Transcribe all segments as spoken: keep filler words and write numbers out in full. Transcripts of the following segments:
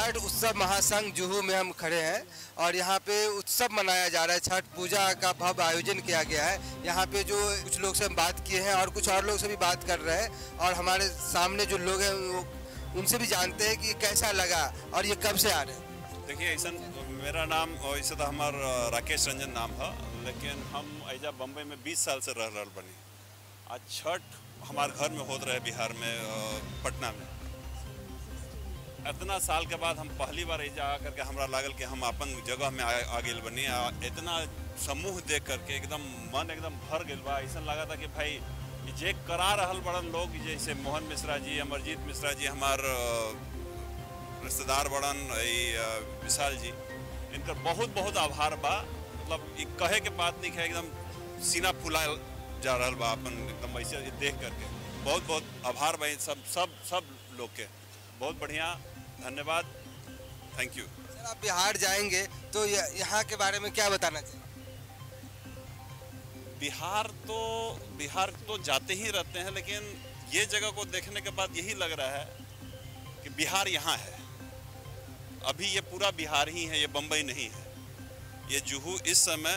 छठ उत्सव महासंघ जुहू में हम खड़े हैं और यहाँ पे उत्सव मनाया जा रहा है। छठ पूजा का भव्य आयोजन किया गया है। यहाँ पे जो कुछ लोग से हम बात किए हैं और कुछ और लोग से भी बात कर रहे हैं और हमारे सामने जो लोग हैं उनसे भी जानते हैं कि कैसा लगा और ये कब से आ रहे हैं। देखिए, ऐसा मेरा नाम ऐसा तो हमारा राकेश रंजन नाम है, लेकिन हम ऐसा बम्बई में बीस साल से रह रहा बनी। आज छठ हमारे घर में होत रहे, बिहार में पटना में। इतना साल के बाद हम पहली बार ऐसा आ करके हमरा लागल कि हम अपन जगह में आ, आ गए बनी। इतना समूह देख करके एकदम मन एकदम भर गया बा। ऐसा लगा था कि भाई जे करा रहल बड़न लोग, जैसे मोहन मिश्रा जी, अमरजीत मिश्रा जी, हमार रिश्तेदार बड़न विशाल जी, इनका बहुत बहुत आभार बा। मतलब कहे के बात नहीं है, एकदम सीना फुला जा रहा बा अपन एकदम ऐसे देख करके। बहुत बहुत आभार बा सब सब सब लोग के, बहुत बढ़िया, धन्यवाद, थैंक यू। सर, आप बिहार जाएंगे तो यहाँ के बारे में क्या बताना चाहिए? बिहार तो बिहार तो जाते ही रहते हैं, लेकिन ये जगह को देखने के बाद यही लग रहा है कि बिहार यहाँ है। अभी ये पूरा बिहार ही है, ये बम्बई नहीं है। ये जुहू इस समय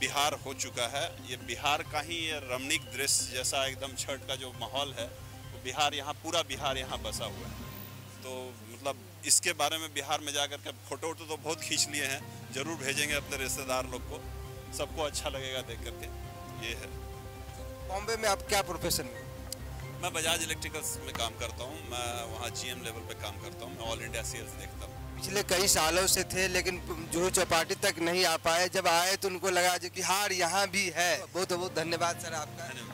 बिहार हो चुका है। ये बिहार का ही ये रमणीक दृश्य जैसा एकदम छठ का जो माहौल है वो बिहार यहाँ, पूरा बिहार यहाँ बसा हुआ है। तो मतलब इसके बारे में बिहार में जाकर के फोटो वोटो तो बहुत खींच लिए हैं, जरूर भेजेंगे अपने रिश्तेदार लोग को, सबको अच्छा लगेगा देख करके। ये है। बॉम्बे में आप क्या प्रोफेशन में? मैं बजाज इलेक्ट्रिकल्स में काम करता हूँ। मैं वहाँ जीएम लेवल पे काम करता हूँ। मैं ऑल इंडिया सेल्स देखता हूँ। पिछले कई सालों से थे, लेकिन जुहू चौपाटी तक नहीं आ पाए। जब आए तो उनको लगा कि बिहार यहाँ भी है। बहुत बहुत धन्यवाद सर आपका। धन्यवाद।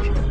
Thank you.